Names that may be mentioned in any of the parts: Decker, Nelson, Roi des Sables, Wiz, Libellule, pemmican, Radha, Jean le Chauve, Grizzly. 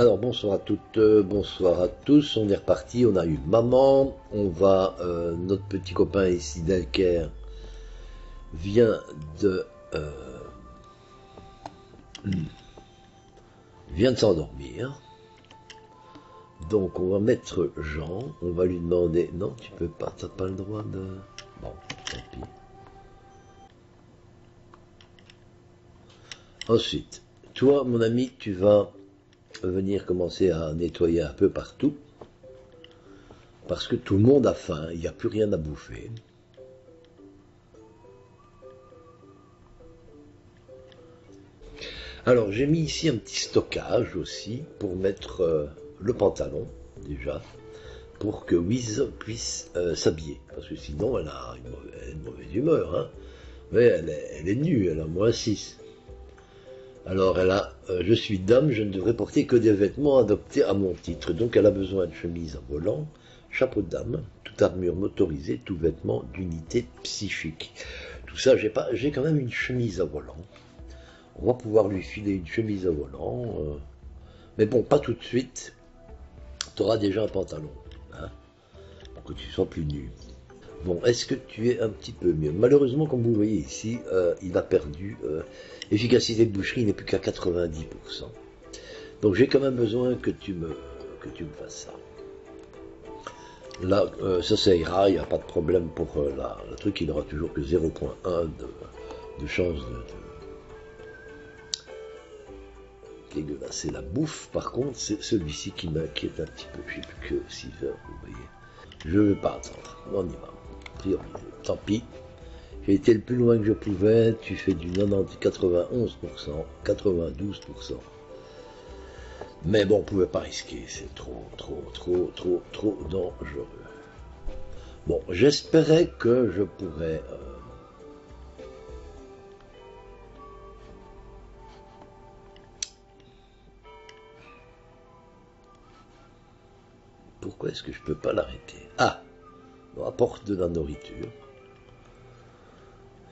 Alors bonsoir à toutes, bonsoir à tous, on est reparti, on a eu maman, on va, notre petit copain ici Decker vient de s'endormir, donc on va mettre Jean, on va lui demander, non tu peux pas, t'as pas le droit de, bon tant pis. Ensuite, toi mon ami, tu vas venir commencer à nettoyer un peu partout, parce que tout le monde a faim, il n'y a plus rien à bouffer. Alors j'ai mis ici un petit stockage aussi, pour mettre le pantalon, déjà, pour que Wiz puisse s'habiller, parce que sinon elle a une mauvaise humeur, hein. Mais elle est nue, elle a moins 6. Alors elle a, je suis dame, je ne devrais porter que des vêtements adoptés à mon titre. Donc elle a besoin de chemise à volant, chapeau de dame, toute armure motorisée, tout vêtement d'unité psychique. Tout ça, j'ai quand même une chemise à volant. On va pouvoir lui filer une chemise à volant. Mais bon, pas tout de suite. Tu auras déjà un pantalon, hein, pour que tu sois plus nu. Bon, est-ce que tu es un petit peu mieux? Malheureusement, comme vous voyez ici, il a perdu efficacité de boucherie, il n'est plus qu'à 90%. Donc j'ai quand même besoin que tu me fasses ça. Là, ça ira, il n'y a pas de problème pour la truc, il n'aura toujours que 0.1 de chance de dégueulasser la bouffe. Par contre, c'est celui-ci qui m'inquiète un petit peu, je ne sais plus que 6 heures, vous voyez. Je ne vais pas attendre, on y va. Priorité. Tant pis, j'ai été le plus loin que je pouvais, tu fais du 91%, 92%. Mais bon, on ne pouvait pas risquer, c'est trop dangereux. Bon, j'espérais que je pourrais... Pourquoi est-ce que je ne peux pas l'arrêter? Ah, on apporte de la nourriture.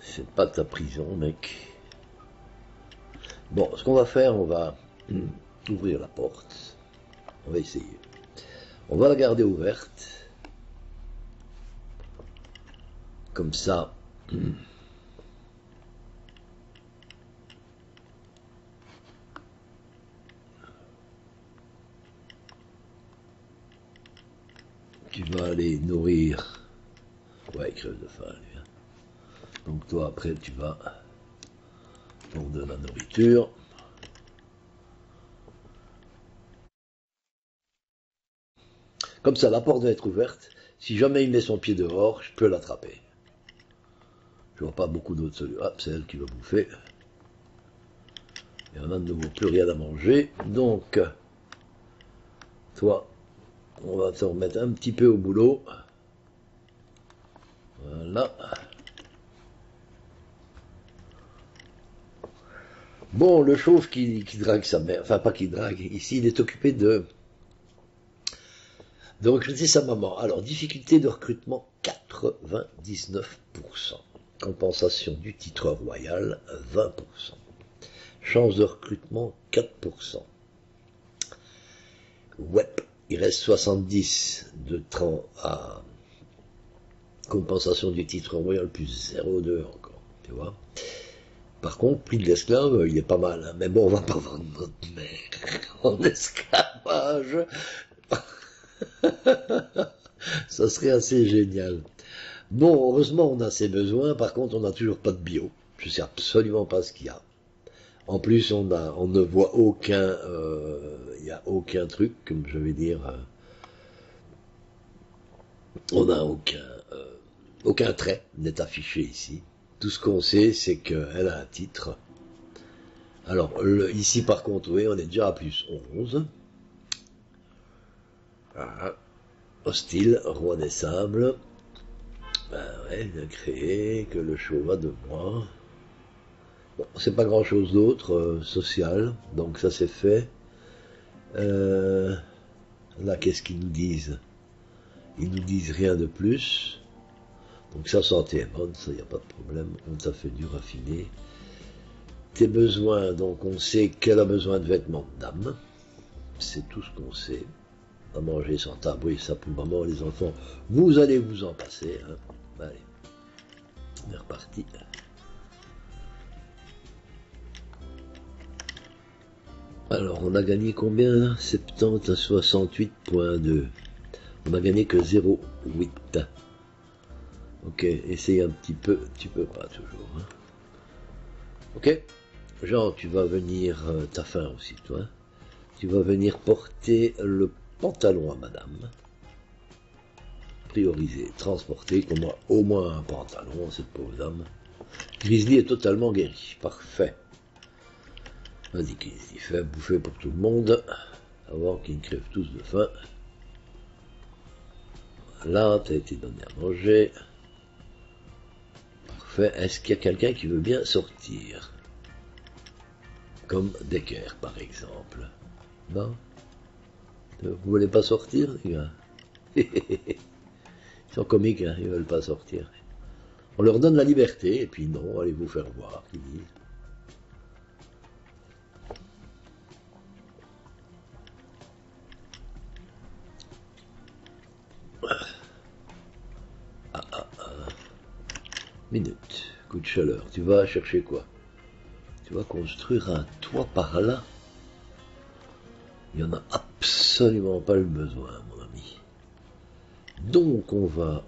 C'est pas ta prison, mec. Bon, ce qu'on va faire, on va ouvrir la porte. On va essayer. On va la garder ouverte. Comme ça. Tu vas aller nourrir. Ouais, il crève de faim, lui. Hein. Donc toi, après, tu vas pour de la nourriture. Comme ça, la porte doit être ouverte. Si jamais il met son pied dehors, je peux l'attraper. Je vois pas beaucoup d'autres solutions. Ah, c'est elle qui va bouffer. Et on a de nouveau plus rien à manger. Donc, toi... On va se remettre un petit peu au boulot. Voilà. Bon, le chauve qui drague sa mère, enfin pas qui drague, ici il est occupé de recruter sa maman. Alors, difficulté de recrutement 99%. Compensation du titre royal 20%. Chance de recrutement 4%. Ouais. Il reste 70 de temps à compensation du titre royal plus 0,2 encore, tu vois. Par contre, prix de l'esclave, il est pas mal, hein. Mais bon, on va pas vendre notre mère en esclavage. Ça serait assez génial. Bon, heureusement, on a ses besoins, par contre, on n'a toujours pas de bio. Je sais absolument pas ce qu'il y a. En plus, on ne voit aucun, y a aucun truc, comme je vais dire, on n'a aucun trait n'est affiché ici. Tout ce qu'on sait, c'est qu'elle a un titre. Alors, ici par contre, oui, on est déjà à plus 11. Ah, hostile, roi des sables. Ben ouais, il a créé que le chauve a de moi. Bon, c'est pas grand chose d'autre, social, donc ça c'est fait. Là, qu'est-ce qu'ils nous disent? Ils nous disent rien de plus. Donc ça, santé est bonne, ça, y a pas de problème. On t'a fait du raffiné. Tes besoins, donc on sait qu'elle a besoin de vêtements de dame. c'est tout ce qu'on sait. À manger sans table, oui, ça pour maman, les enfants, vous allez vous en passer. Hein. Allez, on est reparti. Alors, on a gagné combien? 70 à 68.2. On a gagné que 0,8. Ok, essaye un petit peu, tu peux pas toujours. Hein. Ok, Jean, tu vas venir, t'as faim aussi toi, tu vas venir porter le pantalon à madame. Prioriser, transporter, comme moi, au moins un pantalon, cette pauvre dame. Grizzly est totalement guéri, parfait. Vas-y Grizzly, fais bouffer pour tout le monde, avant qu'ils crèvent tous de faim. Voilà, t'as été donné à manger. Parfait, est-ce qu'il y a quelqu'un qui veut bien sortir? Comme Decker par exemple. Non? Vous voulez pas sortir, les gars? Ils sont comiques, hein, ils veulent pas sortir. On leur donne la liberté, et puis non, allez vous faire voir, qu'ils disent. Minute, coup de chaleur, tu vas chercher quoi? Tu vas construire un toit par là? Il n'y en a absolument pas le besoin, mon ami. Donc, on va...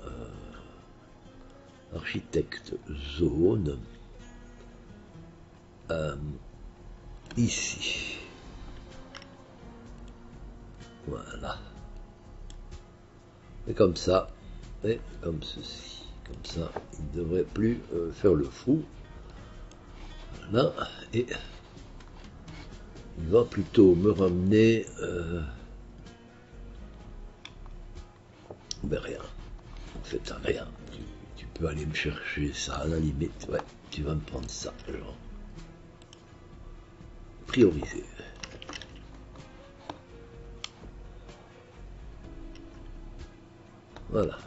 architecte zone. Ici. Voilà. Et comme ça. Et comme ceci. Comme ça, il ne devrait plus faire le fou. Voilà. Et... il va plutôt me ramener ben rien, en fait rien, tu peux aller me chercher ça à la limite, ouais, tu vas me prendre ça, genre, prioriser. Voilà,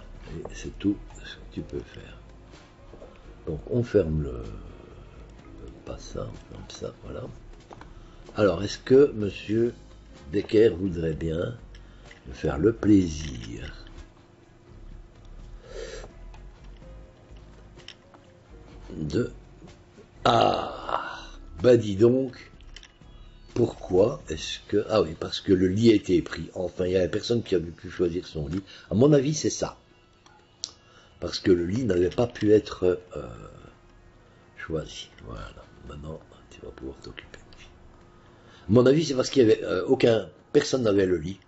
et c'est tout ce que tu peux faire. Donc on ferme le passage, on ferme ça, voilà. Alors, est-ce que monsieur Decker voudrait bien me faire le plaisir? De... ah, bah dis donc, pourquoi est-ce que... ah oui, parce que le lit a été pris. Enfin, il n'y avait personne qui a pu choisir son lit. À mon avis, c'est ça. Parce que le lit n'avait pas pu être choisi. Voilà, maintenant, tu vas pouvoir t'occuper. À mon avis, c'est parce qu'il y avait personne n'avait le lit,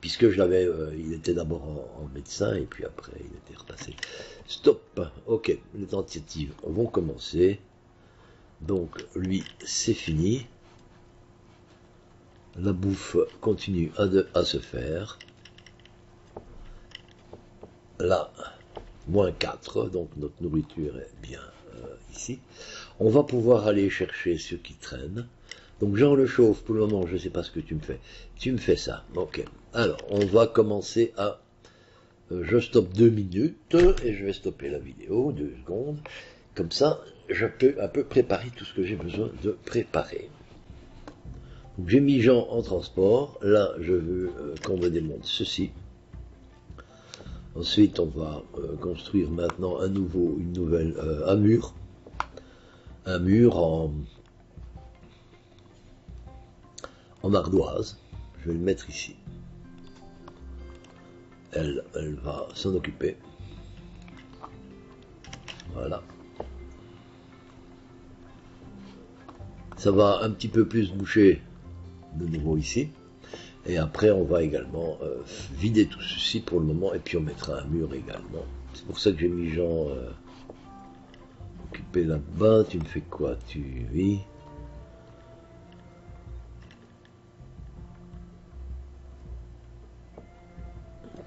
puisque je l'avais, il était d'abord en médecin et puis après il était repassé. Stop. Ok, les tentatives vont commencer. Donc lui, c'est fini. La bouffe continue à se faire. Là, moins 4, donc notre nourriture est bien ici. On va pouvoir aller chercher ceux qui traînent. Donc Jean le Chauve, pour le moment, je ne sais pas ce que tu me fais. Tu me fais ça, ok. Alors, on va commencer à... je stoppe 2 minutes et je vais stopper la vidéo, 2 secondes. Comme ça, je peux un peu préparer tout ce que j'ai besoin de préparer. Donc j'ai mis Jean en transport. Là, je veux qu'on me démonte ceci. Ensuite, on va construire maintenant un nouveau, un mur. Un mur en ardoise, je vais le mettre ici. Elle va s'en occuper. Voilà. Ça va un petit peu plus boucher de nouveau ici. Et après, on va également vider tout ceci pour le moment. Et puis, on mettra un mur également. C'est pour ça que j'ai mis Jean occupé là-bas. Tu me fais quoi? Tu vis?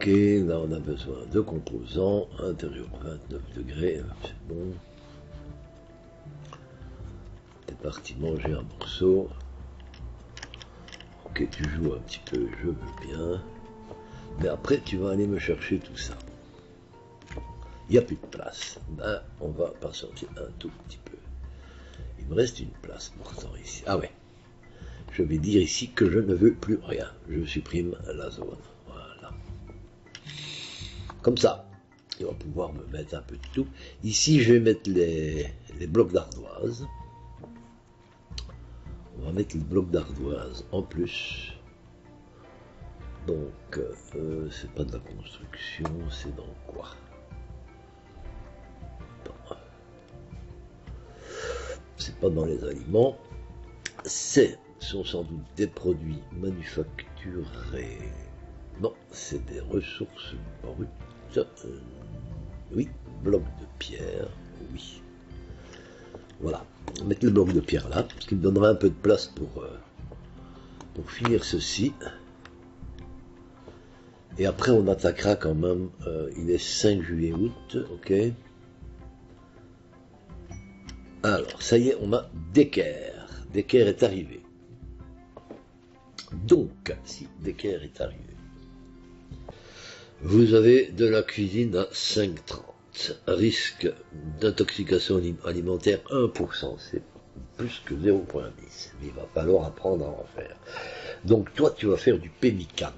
Ok, là on a besoin de composants, intérieur 29 degrés, c'est bon. T'es parti manger un morceau. Ok, tu joues un petit peu, je veux bien. Mais après tu vas aller me chercher tout ça. Il n'y a plus de place. Ben, on va pas sortir un tout petit peu. Il me reste une place pourtant ici. Ah ouais. je vais dire ici que je ne veux plus rien. Je supprime la zone. Voilà. Comme ça. On va pouvoir me mettre un peu de tout. Ici, je vais mettre les blocs d'ardoise. On va mettre les blocs d'ardoise en plus. Donc, c'est pas de la construction, c'est dans quoi? C'est pas dans les aliments. C'est, sont sans doute des produits manufacturés. Non, c'est des ressources brutes. Oui, bloc de pierre, oui. Voilà, on va mettre le bloc de pierre là, ce qui me donnera un peu de place pour finir ceci. Et après on attaquera quand même, il est 5 juillet août, ok. Alors, ça y est, on a Decker. Decker est arrivé. Donc, si Decker est arrivé, vous avez de la cuisine à 5,30. Risque d'intoxication alimentaire 1%. C'est plus que 0,10. Mais il va falloir apprendre à en faire. Donc toi, tu vas faire du pemmican.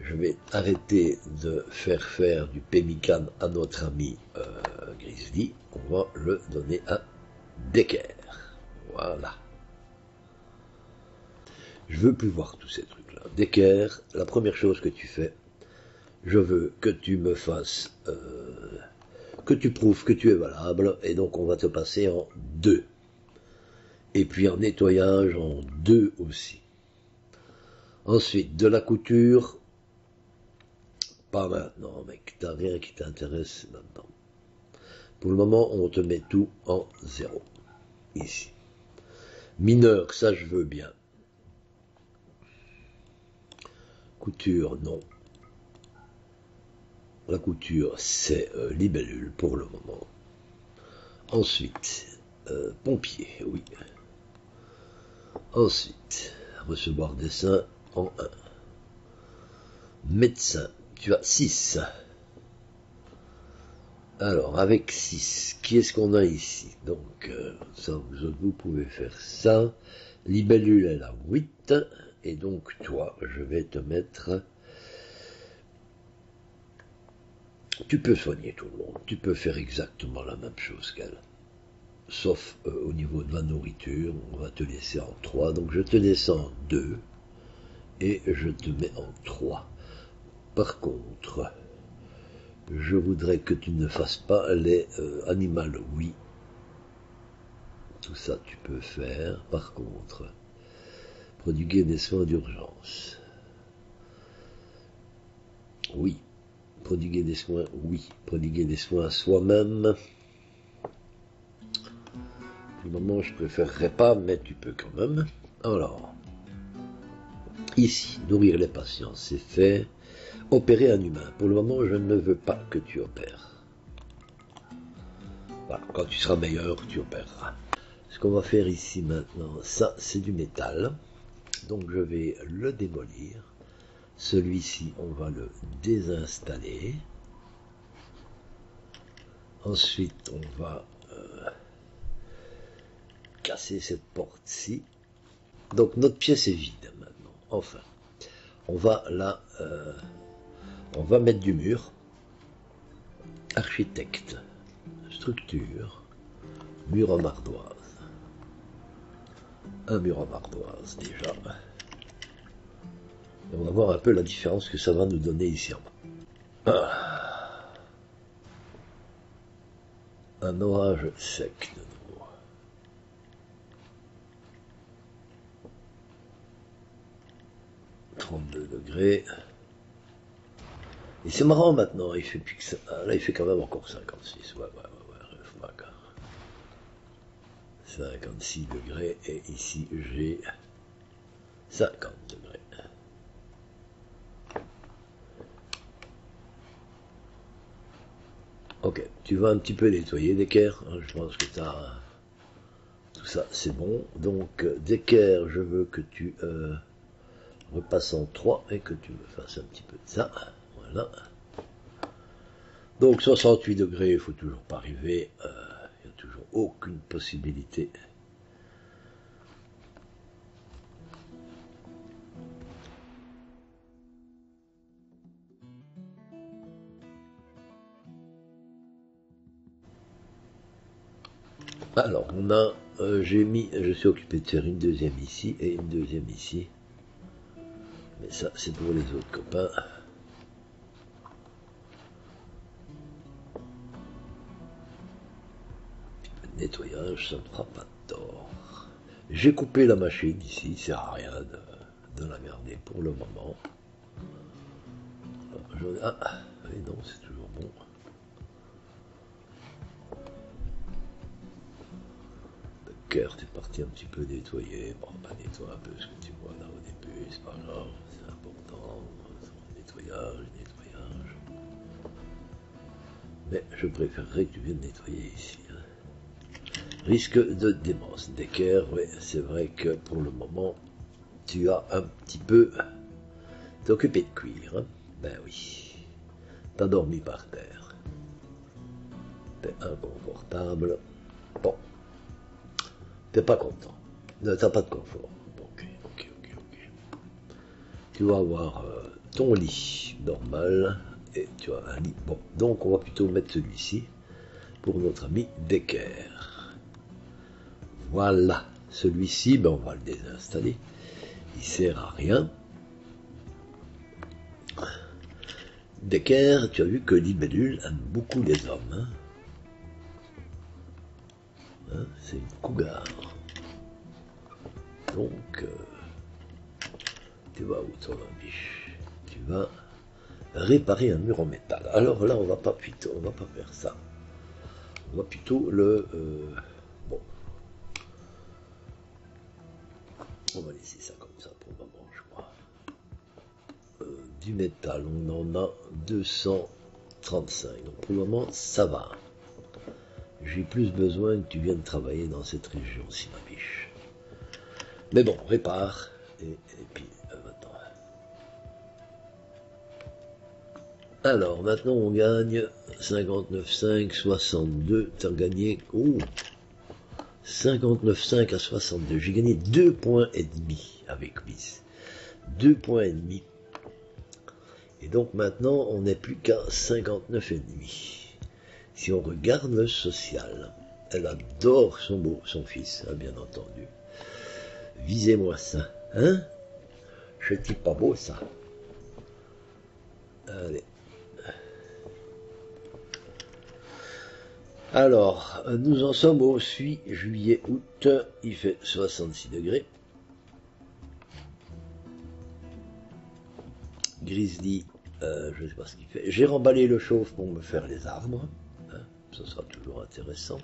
Je vais arrêter de faire faire du pemmican à notre ami Grizzly. On va le donner à Decker. Voilà. Je veux plus voir tous ces trucs. Decker, la première chose que tu fais, je veux que tu me fasses, que tu prouves que tu es valable, et donc on va te passer en 2. Et puis un nettoyage en 2 aussi. Ensuite, de la couture, pas maintenant mec, t'as rien qui t'intéresse là-dedans. Pour le moment, on te met tout en 0. Ici. Mineur, ça je veux bien. Couture, non. La couture, c'est libellule pour le moment. Ensuite, pompier, oui. Ensuite, recevoir dessin en 1. Médecin, tu as 6. Alors, avec 6, qui est-ce qu'on a ici? Donc, ça, vous pouvez faire ça. Libellule, elle a 8. Et donc, toi, je vais te mettre... Tu peux soigner tout le monde. Tu peux faire exactement la même chose qu'elle. Sauf au niveau de la nourriture, on va te laisser en 3. Donc, je te laisse en 2. Et je te mets en 3. Par contre, je voudrais que tu ne fasses pas les animaux. Oui. Tout ça, tu peux faire. Par contre... Prodiguer des soins d'urgence. Oui. Prodiguer des soins, oui. Prodiguer des soins à soi-même. Pour le moment, je préférerais pas, mais tu peux quand même. Alors, ici, nourrir les patients, c'est fait. Opérer un humain. Pour le moment, je ne veux pas que tu opères. Voilà, quand tu seras meilleur, tu opéreras. Ce qu'on va faire ici maintenant, ça, c'est du métal. Donc je vais le démolir. Celui-ci, on va le désinstaller. Ensuite, on va casser cette porte-ci. Donc notre pièce est vide maintenant. Enfin, on va là, on va mettre du mur. Architecte, structure, mur en ardoise. Un mur en ardoise déjà. Et on va voir un peu la différence que ça va nous donner ici en bas. Un orage sec de nouveau. – 32 degrés. Et c'est marrant maintenant, il fait plus que ça. Là il fait quand même encore 56. Ouais. 56 degrés, et ici j'ai 50 degrés. Ok, tu vas un petit peu nettoyer Decker, hein, je pense que t'as... Tout ça, c'est bon. Donc, Decker, je veux que tu repasses en 3 et que tu me fasses un petit peu de ça. Voilà. Donc, 68 degrés, il ne faut toujours pas arriver... Toujours aucune possibilité Alors, on a, je suis occupé de faire une deuxième ici et une deuxième ici. Mais ça, c'est pour les autres copains. Nettoyage, ça ne fera pas de tort. J'ai coupé la machine ici, ça ne sert à rien de la garder pour le moment. Alors, ah, et non, c'est toujours bon. Decker, t'es parti un petit peu nettoyer. Bon, bah, nettoie un peu ce que tu vois là au début, c'est pas grave, c'est important. Nettoyage. Mais je préférerais que tu viennes nettoyer ici. Risque de démence. Decker, mais c'est vrai que pour le moment, tu as un petit peu t'occupé de cuir. Hein? Ben oui. T'as dormi par terre. T'es inconfortable. Bon. T'es pas content. T'as pas de confort. Ok. Tu vas avoir ton lit normal. Et tu as un lit. Bon, donc on va plutôt mettre celui-ci pour notre ami Decker. Voilà, celui-ci, ben on va le désinstaller, il sert à rien. Decker, tu as vu que Libellule aime beaucoup les hommes. Hein, c'est une cougar. Donc, tu vas où ton biche? Tu vas réparer un mur en métal. Alors là, on va pas faire ça. On va plutôt le... on va laisser ça comme ça pour le moment, je crois. Du métal, on en a 235. Donc pour le moment, ça va. J'ai plus besoin que tu viennes travailler dans cette région-ci, ma biche. Mais bon, répare. Et puis, maintenant. Alors, maintenant, on gagne 59,5, 62. T'as gagné... Oh, 59,5 à 62. J'ai gagné 2 points et demi avec Wiz. 2 points et demi. Et donc maintenant, on n'est plus qu'à 59 et demi. Si on regarde le social, elle adore son fils, hein, bien entendu. Visez-moi ça. Hein? Je dis pas beau ça. Allez. Alors, nous en sommes au 8 juillet, août, il fait 66 degrés. Grizzly, je ne sais pas ce qu'il fait. J'ai remballé le chauffe pour me faire les arbres, hein, ça sera toujours intéressant.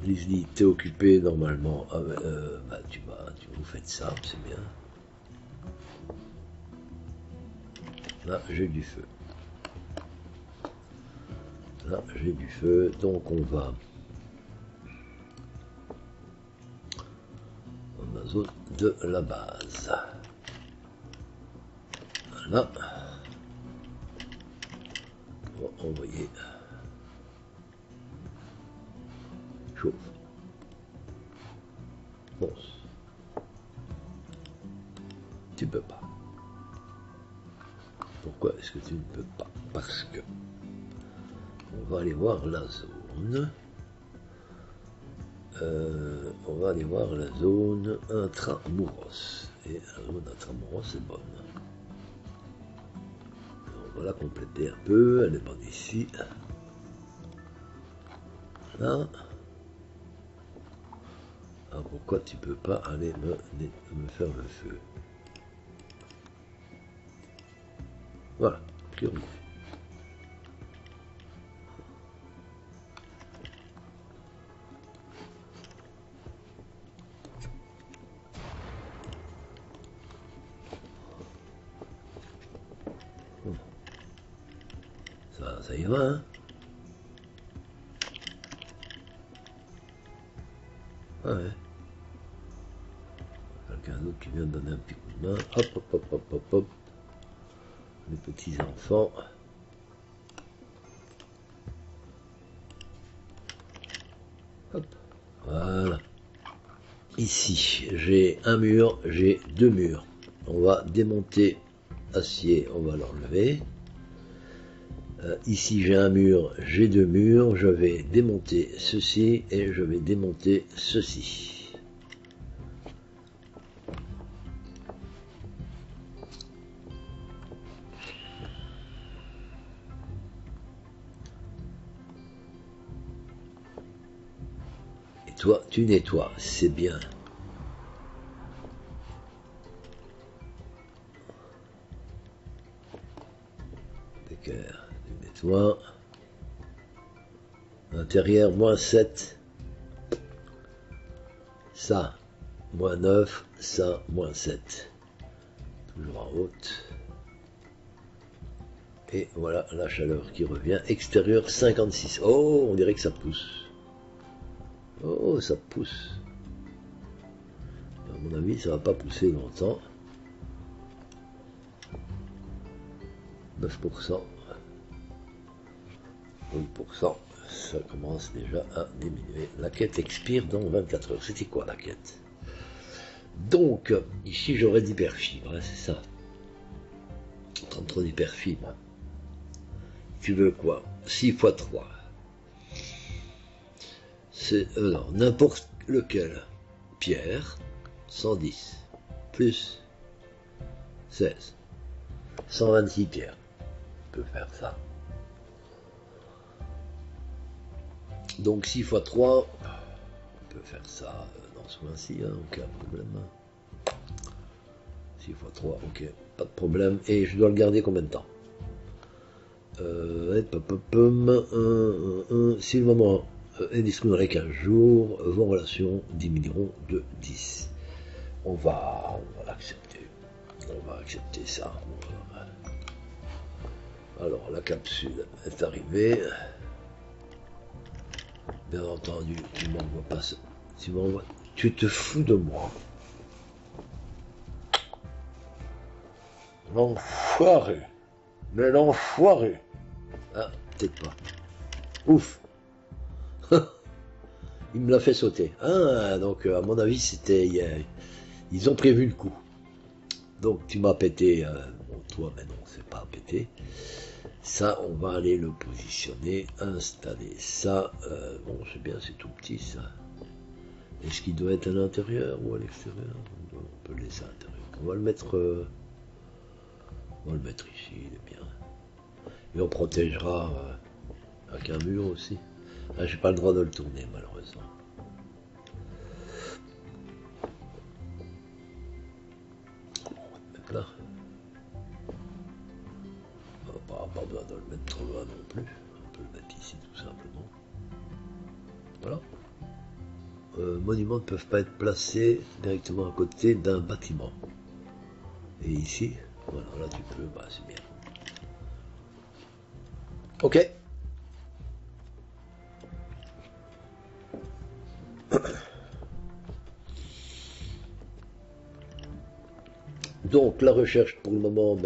Grizzly, t'es occupé normalement, bah, vous faites ça, c'est bien. Là, j'ai du feu. Là, j'ai du feu, donc on va... On a zone de la base. Voilà. On va envoyer... Chauffe. Bon. Tu peux pas. Pourquoi est-ce que tu ne peux pas? Parce que... On va aller voir la zone. On va aller voir la zone intramuros. Et la zone intramuros est bonne. On va la compléter un peu. Elle est bonne ici. Là. Alors pourquoi tu peux pas aller me faire le feu? Voilà. Curieux. Ça y va, hein? Ouais. Quelqu'un d'autre qui vient de donner un petit coup de main. Hop. Les petits enfants. Hop. Voilà. Ici, j'ai un mur, j'ai deux murs. On va démonter acier, on va l'enlever. Ici j'ai un mur, j'ai deux murs, je vais démonter ceci et je vais démonter ceci. Et toi, tu nettoies, c'est bien. Decker. Nettoie. Intérieur, moins 7. Ça, moins 9. Ça, moins 7. Toujours en haute. Et voilà la chaleur qui revient. Extérieur, 56. Oh, on dirait que ça pousse. Oh, ça pousse. À mon avis, ça ne va pas pousser longtemps. 9%. 1%, ça commence déjà à diminuer. La quête expire dans 24 heures. C'était quoi la quête? Donc, ici j'aurais d'hyperfibre, hein, c'est ça. 33 d'hyperfibre. Tu veux quoi? 6 x 3. C'est n'importe lequel. Pierre, 110. Plus 16. 126 pierres. On peut faire ça. Donc 6 x 3, on peut faire ça dans ce coin-ci, hein, aucun problème. 6 x 3, ok, pas de problème. Et je dois le garder combien de temps? Si le moment est disponible 15 jours, vos relations diminueront de 10. On va l'accepter. On va accepter ça. Alors la capsule est arrivée. Bien entendu, tu m'envoies pas ça. Tu te fous de moi. L'enfoiré. Mais l'enfoiré. Ah, peut-être pas. Ouf. Il me l'a fait sauter. Ah, donc, à mon avis, c'était... Ils ont prévu le coup. Donc, tu m'as pété... Bon, toi, mais non, c'est pas pété. Ça, on va aller le positionner, installer ça. Bon, c'est bien, c'est tout petit, ça. Est-ce qu'il doit être à l'intérieur ou à l'extérieur? On peut le laisser à l'intérieur. On va le mettre ici, il est bien. Et on protégera avec un mur aussi. Ah, j'ai pas le droit de le tourner, malheureusement. Bon, on va le mettre là. Pas besoin de le mettre trop loin non plus, on peut le mettre ici tout simplement. Voilà. Monuments ne peuvent pas être placés directement à côté d'un bâtiment. Et ici, voilà, là tu peux, bah c'est bien. Ok. Donc la recherche pour le moment,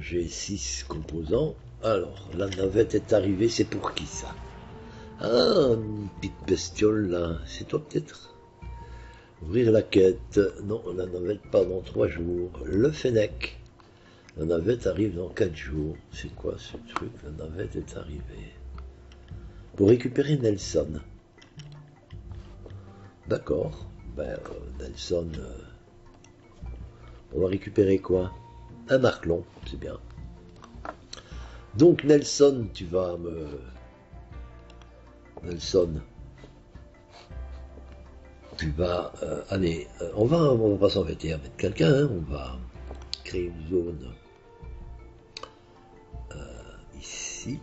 j'ai 6 composants. Alors, la navette est arrivée, c'est pour qui ça? Ah, une petite bestiole là, c'est toi peut-être? Ouvrir la quête, non, la navette pas dans 3 jours. Le Fennec, la navette arrive dans 4 jours. C'est quoi ce truc? La navette est arrivée. Pour récupérer Nelson. D'accord, Nelson... On va récupérer quoi? Un marclon, c'est bien. Donc Nelson, tu vas me... Nelson. Tu vas... Allez, on va pas s'embêter à mettre quelqu'un, hein, on va créer une zone ici.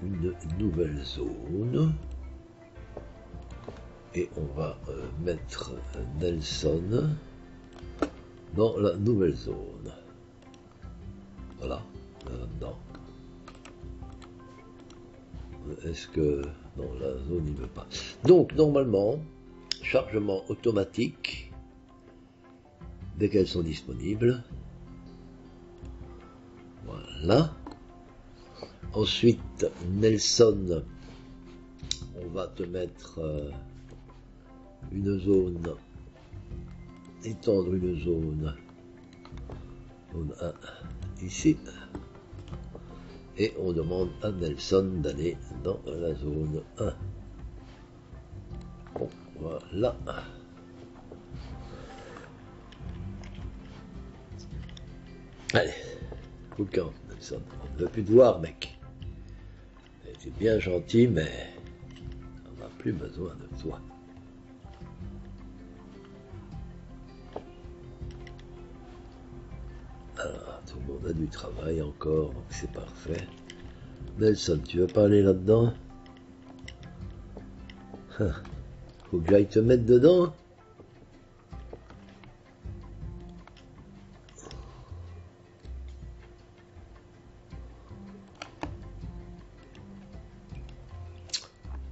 Une nouvelle zone. Et on va mettre Nelson... dans la nouvelle zone. Voilà, là-dedans. Est-ce que... Non, la zone, il ne veut pas. Donc, normalement, chargement automatique, dès qu'elles sont disponibles. Voilà. Ensuite, Nelson, on va te mettre une zone... étendre une zone, zone 1 ici, et on demande à Nelson d'aller dans la zone 1. Bon, voilà. Allez, cool camp, Nelson. On ne veut plus te voir, mec. T'es bien gentil, mais on n'a plus besoin de toi. Alors, tout le monde a du travail encore, donc c'est parfait. Nelson, tu veux pas aller là-dedans? Faut que j'aille te mettre dedans.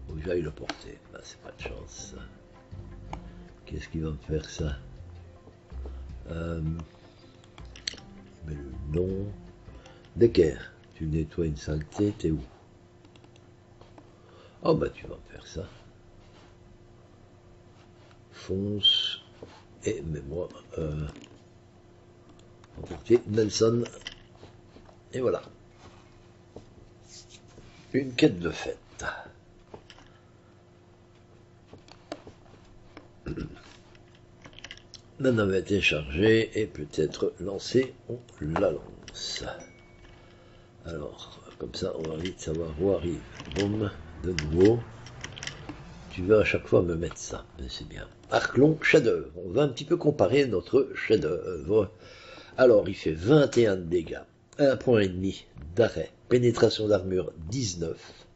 Faut que j'aille le porter. Bah, c'est pas de chance. Qu'est-ce qui va me faire ça? Mais le nom... Decker, tu nettoies une saleté, t'es où? Oh bah tu vas me faire ça. Fonce, et mais moi, Nelson, et voilà. Une quête de fête. La navette est chargée et peut être lancée, on la lance. Alors, comme ça, on va vite savoir où arrive. Boum, de nouveau. Tu veux à chaque fois me mettre ça, mais c'est bien. Arclon, chef-d'œuvre. On va un petit peu comparer notre chef-d'œuvre. Alors, il fait 21 de dégâts, 1,5 d'arrêt, pénétration d'armure 19.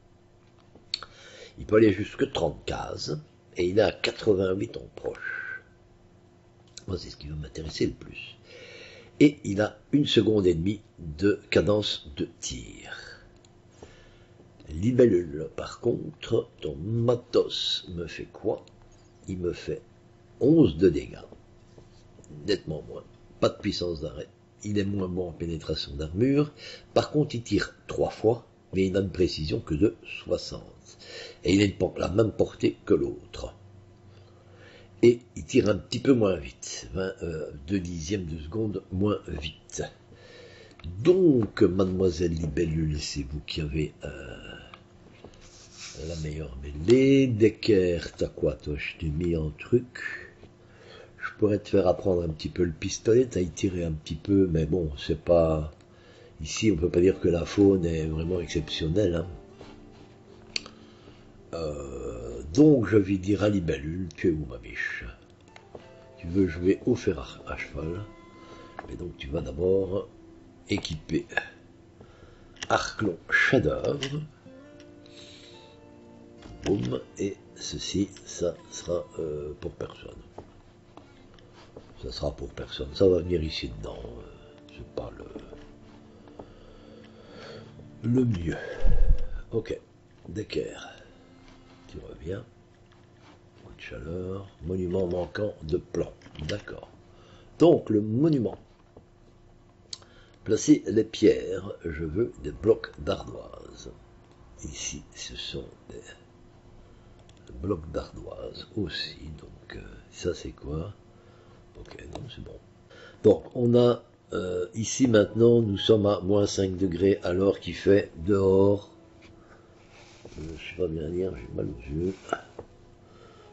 Il peut aller jusque 30 cases et il a 88 en proche. Moi, c'est ce qui va m'intéresser le plus. Et il a 1,5 secondes de cadence de tir. Libellule, par contre, ton matos me fait quoi? Il me fait 11 de dégâts. Nettement moins. Pas de puissance d'arrêt. Il est moins bon en pénétration d'armure. Par contre, il tire 3 fois, mais il a une précision que de 60. Et il a la même portée que l'autre. Et il tire un petit peu moins vite, 2/10 de seconde moins vite. Donc, mademoiselle Libellule, c'est vous qui avez la meilleure mêlée. Decker, t'as quoi toi? Je t'ai mis en truc. Je pourrais te faire apprendre un petit peu le pistolet, t'as y tiré un petit peu, mais bon, c'est pas... Ici, on peut pas dire que la faune est vraiment exceptionnelle, hein. Donc je vais dire à Libellule, tu es où ma biche? Tu veux jouer au fer à cheval, mais donc tu vas d'abord équiper Arclon chef-d'œuvre. Boum, et ceci, ça sera pour personne. Ça sera pour personne, ça va venir ici dedans, c'est pas le mieux. Ok, Decker. Tu reviens, coup de chaleur, monument manquant de plan, d'accord. Donc le monument, placer les pierres, je veux des blocs d'ardoise. Ici ce sont des blocs d'ardoise aussi, donc ça c'est quoi? Ok, non c'est bon. Donc on a ici maintenant, nous sommes à -5 degrés alors qu'il fait dehors. Je sais pas bien lire, j'ai mal aux yeux.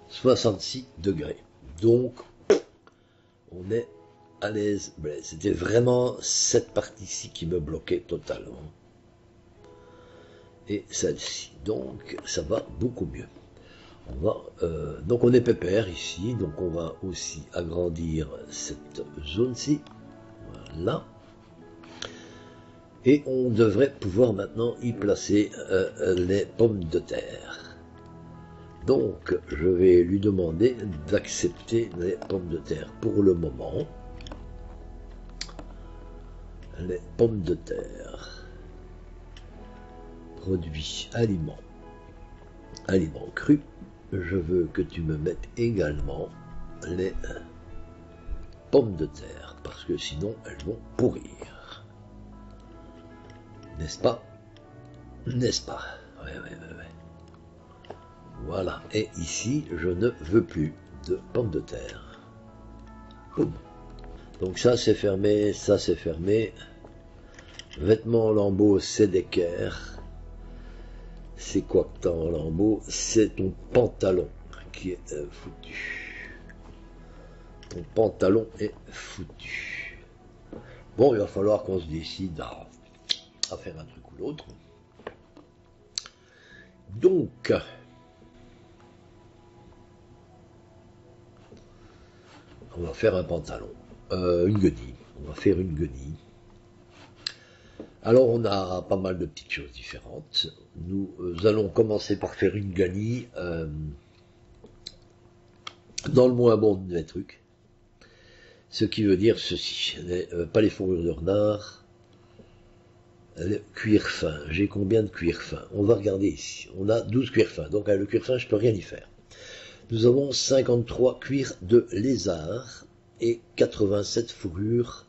66 degrés. Donc, on est à l'aise. C'était vraiment cette partie-ci qui me bloquait totalement. Et celle-ci. Donc, ça va beaucoup mieux. On va, donc, on est pépère ici. Donc, on va aussi agrandir cette zone-ci. Voilà. Et on devrait pouvoir maintenant y placer les pommes de terre. Donc, je vais lui demander d'accepter les pommes de terre pour le moment. Les pommes de terre. Produits, aliments. Aliments crus. Je veux que tu me mettes également les pommes de terre, parce que sinon, elles vont pourrir. N'est-ce pas? N'est-ce pas? Ouais. Voilà. Et ici, je ne veux plus de pommes de terre. Boum. Donc ça, c'est fermé. Ça, c'est fermé. Vêtements en lambeaux, c'est Decker. C'est quoi que t'as en lambeaux? C'est ton pantalon qui est foutu. Ton pantalon est foutu. Bon, il va falloir qu'on se décide à faire un truc ou l'autre. Donc, on va faire un pantalon, une guenille. On va faire une guenille. Alors, on a pas mal de petites choses différentes. Nous allons commencer par faire une guenille dans le moins bon des trucs. Ce qui veut dire ceci, pas les fourrures de renard, le cuir fin. J'ai combien de cuir fin? On va regarder ici. On a 12 cuirs fins. Donc, avec le cuir fin, je peux rien y faire. Nous avons 53 cuirs de lézard et 87 fourrures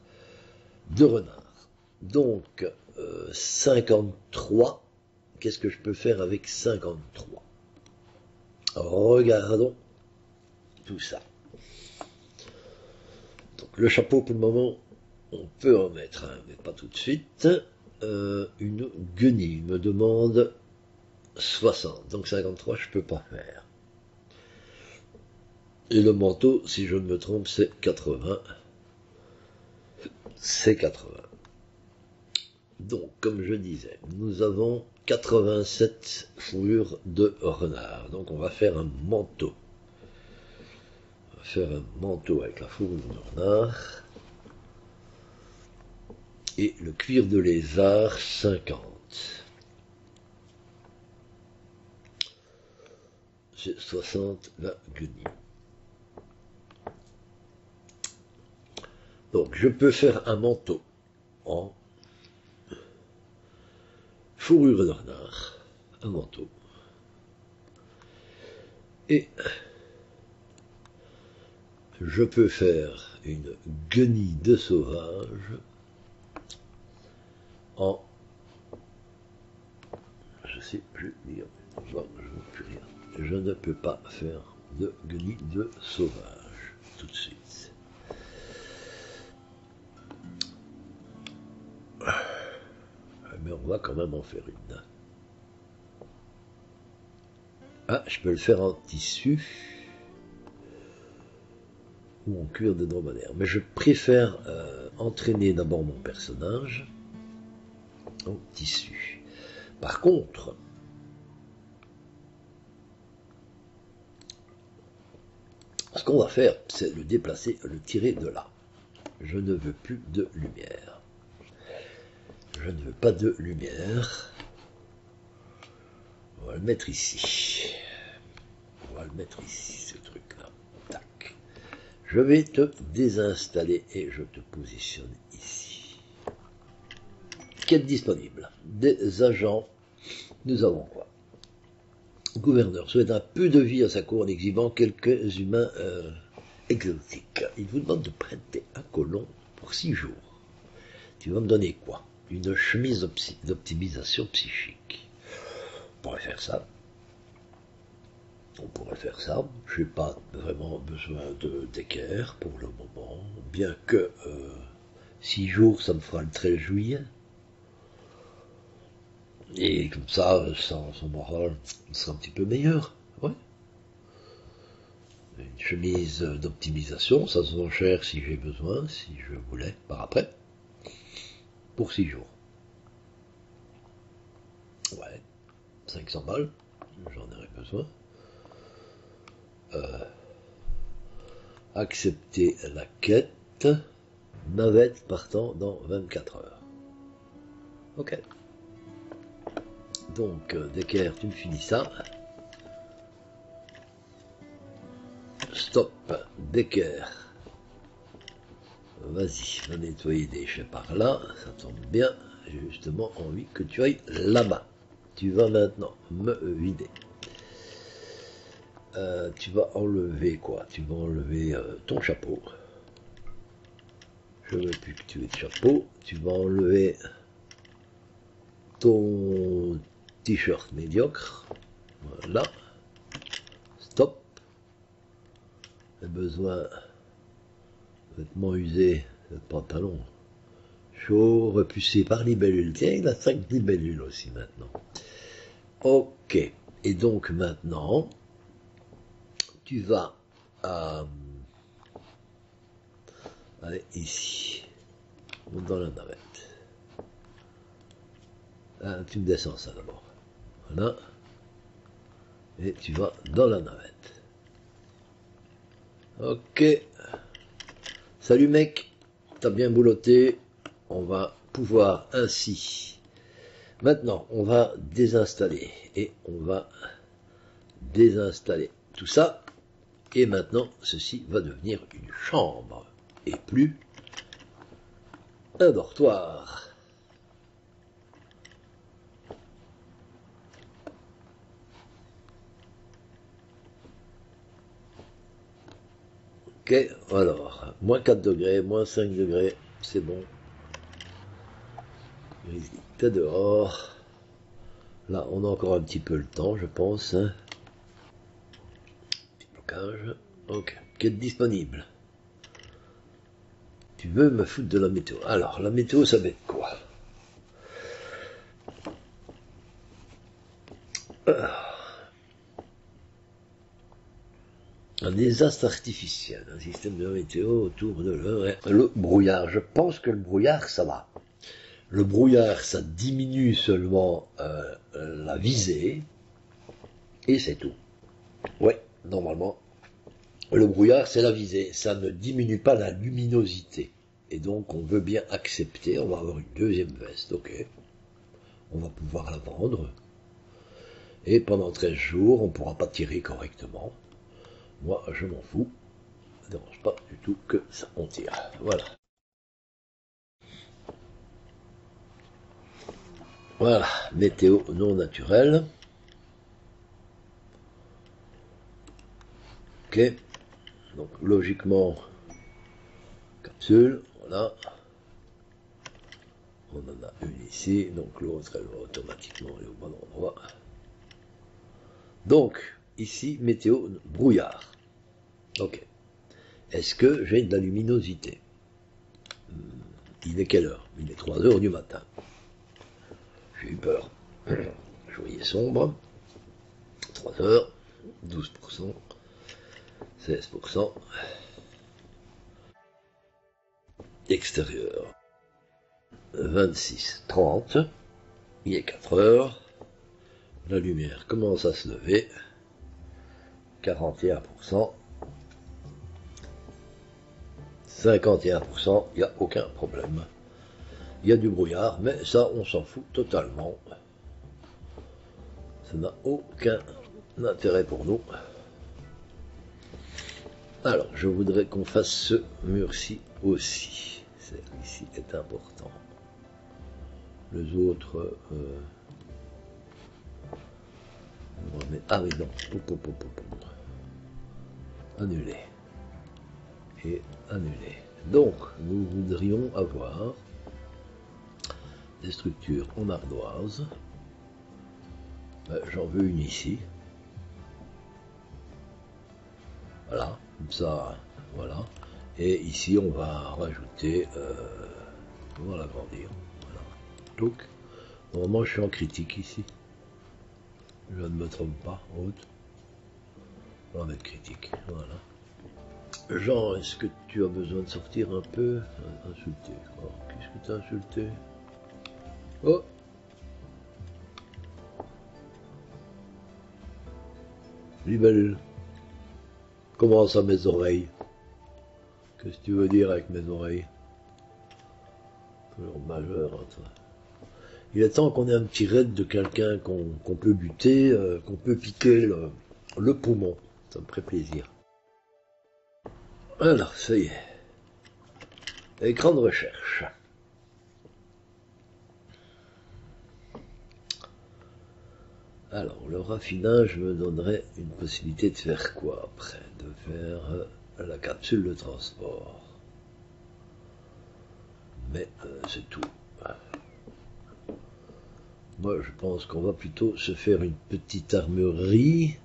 de renard. Donc, 53, qu'est-ce que je peux faire avec 53? Regardons tout ça. Donc, le chapeau, pour le moment, on peut en mettre, hein, mais pas tout de suite. Une guenille me demande 60, donc 53, je peux pas faire. Et le manteau, si je ne me trompe, c'est 80. C'est 80. Donc, comme je disais, nous avons 87 fourrures de renard. Donc, on va faire un manteau. On va faire un manteau avec la fourrure de renard. Et le cuir de lézard, 50. C'est 60 la guenille. Donc, je peux faire un manteau en fourrure de renard, un manteau, et je peux faire une guenille de sauvage en, je sais plus lire, non, je ne vois plus rien, je ne peux pas faire de guenille de sauvage tout de suite. Mais on va quand même en faire une. Ah, je peux le faire en tissu ou en cuir de dromadaire. Mais je préfère entraîner d'abord mon personnage en tissu. Par contre, ce qu'on va faire, c'est le déplacer, le tirer de là. Je ne veux plus de lumière. Je ne veux pas de lumière. On va le mettre ici. On va le mettre ici, ce truc-là. Tac. Je vais te désinstaller et je te positionne ici. Quête disponible. Des agents. Nous avons quoi? Le gouverneur souhaite un peu de vie à sa cour en exhibant quelques humains exotiques. Il vous demande de prêter un colon pour 6 jours. Tu vas me donner quoi? Une chemise d'optimisation psychique. On pourrait faire ça. On pourrait faire ça. Je n'ai pas vraiment besoin de d'équerre pour le moment. Bien que 6 jours, ça me fera le 13 juillet. Et comme ça, sans moral, ce sera un petit peu meilleur. Ouais. Une chemise d'optimisation, ça se vend cher si j'ai besoin, si je voulais, par après. Pour 6 jours. Ouais, 500 balles, j'en aurais besoin. Accepter la quête, navette partant dans 24 heures. Ok. Donc, Decker, tu me finis ça. Stop, Decker. Vas-y, va nettoyer des déchets par là, ça tombe bien, j'ai justement envie que tu ailles là-bas. Tu vas maintenant me vider. Tu vas enlever quoi? Tu vas enlever ton chapeau. Je ne veux plus que tu aies de chapeau. Tu vas enlever ton t-shirt médiocre. Voilà. Stop. J'ai besoin... Vêtements usés, pantalon, chaud, repoussé par Libellule. Tiens, il a 5 libellules aussi maintenant. Ok. Et donc maintenant, tu vas aller ici. Monte dans la navette. Ah, tu me descends ça d'abord. Voilà. Et tu vas dans la navette. Ok. Salut mec, t'as bien boulotté. On va pouvoir ainsi. Maintenant, on va désinstaller. Et on va désinstaller tout ça. Et maintenant, ceci va devenir une chambre. Et plus un dortoir. Ok, alors, moins 4 degrés, moins 5 degrés, c'est bon. T'es dehors. Là, on a encore un petit peu le temps, je pense. Petit blocage. Ok, qui est disponible. Tu veux me foutre de la météo. Alors, la météo, ça va être quoi? Un désastre artificiel, un système de météo autour de le brouillard. Je pense que le brouillard, ça va. Le brouillard, ça diminue seulement la visée, et c'est tout. Ouais, normalement, le brouillard, c'est la visée, ça ne diminue pas la luminosité. Et donc, on veut bien accepter, on va avoir une deuxième veste, ok. On va pouvoir la vendre. Et pendant 13 jours, on ne pourra pas tirer correctement. Moi, je m'en fous, ça ne dérange pas du tout que ça on tire. Voilà. Voilà, météo non naturelle. Ok, donc logiquement, capsule, voilà. On en a une ici, donc l'autre, elle va automatiquement aller au bon endroit. Donc, ici, météo brouillard. Ok. Est-ce que j'ai de la luminosité? Il est quelle heure? Il est 3 h du matin. J'ai eu peur. Je voyais sombre. 3 h, 12%, 16%. Extérieur. 26, 30. Il est 4 h. La lumière commence à se lever. 41%, 51%, il n'y a aucun problème. Il y a du brouillard, mais ça, on s'en fout totalement. Ça n'a aucun intérêt pour nous. Alors, je voudrais qu'on fasse ce mur-ci aussi. Celui-ci est important. Les autres... Ah oui, non. Annuler. Et annuler. Donc, nous voudrions avoir des structures en ardoise. J'en veux une ici. Voilà. Comme ça, voilà. Et ici, on va rajouter... on va l'agrandir. Voilà. Donc, normalement, je suis en critique ici. Je ne me trompe pas, haute. On va mettre critique, voilà. Jean, est-ce que tu as besoin de sortir un peu? Insulté. Oh, qu'est-ce que t'as insulté? Oh! Libellule. Comment ça, mes oreilles? Qu'est-ce que tu veux dire avec mes oreilles? Toujours majeur, hein, toi. Il est temps qu'on ait un petit raid de quelqu'un qu'on peut buter, qu'on peut piquer le poumon. Ça me ferait plaisir. Alors, ça y est. Écran de recherche. Alors, le raffinage me donnerait une possibilité de faire quoi après? De faire la capsule de transport. Mais c'est tout. Moi, je pense qu'on va plutôt se faire une petite armurerie.